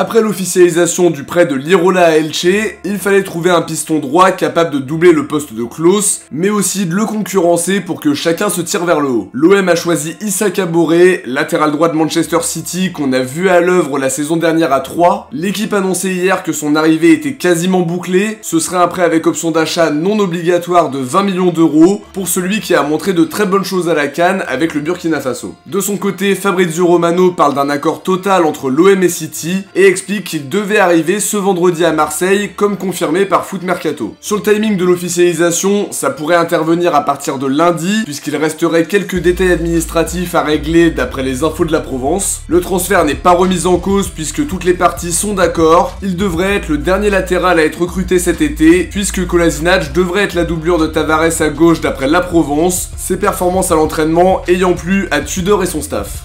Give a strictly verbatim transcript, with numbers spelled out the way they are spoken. Après l'officialisation du prêt de Lirola à Elche, il fallait trouver un piston droit capable de doubler le poste de Clauss, mais aussi de le concurrencer pour que chacun se tire vers le haut. L'O M a choisi Issa Kaboré, latéral droit de Manchester City qu'on a vu à l'œuvre la saison dernière à Troyes. L'équipe annonçait hier que son arrivée était quasiment bouclée, ce serait un prêt avec option d'achat non obligatoire de vingt millions d'euros pour celui qui a montré de très bonnes choses à la CAN avec le Burkina Faso. De son côté, Fabrizio Romano parle d'un accord total entre l'O M et City et explique qu'il devait arriver ce vendredi à Marseille, comme confirmé par Foot Mercato. Sur le timing de l'officialisation, ça pourrait intervenir à partir de lundi, puisqu'il resterait quelques détails administratifs à régler d'après les infos de la Provence. Le transfert n'est pas remis en cause puisque toutes les parties sont d'accord. Il devrait être le dernier latéral à être recruté cet été, puisque Kolasinac devrait être la doublure de Tavares à gauche d'après la Provence, ses performances à l'entraînement ayant plu à Tudor et son staff.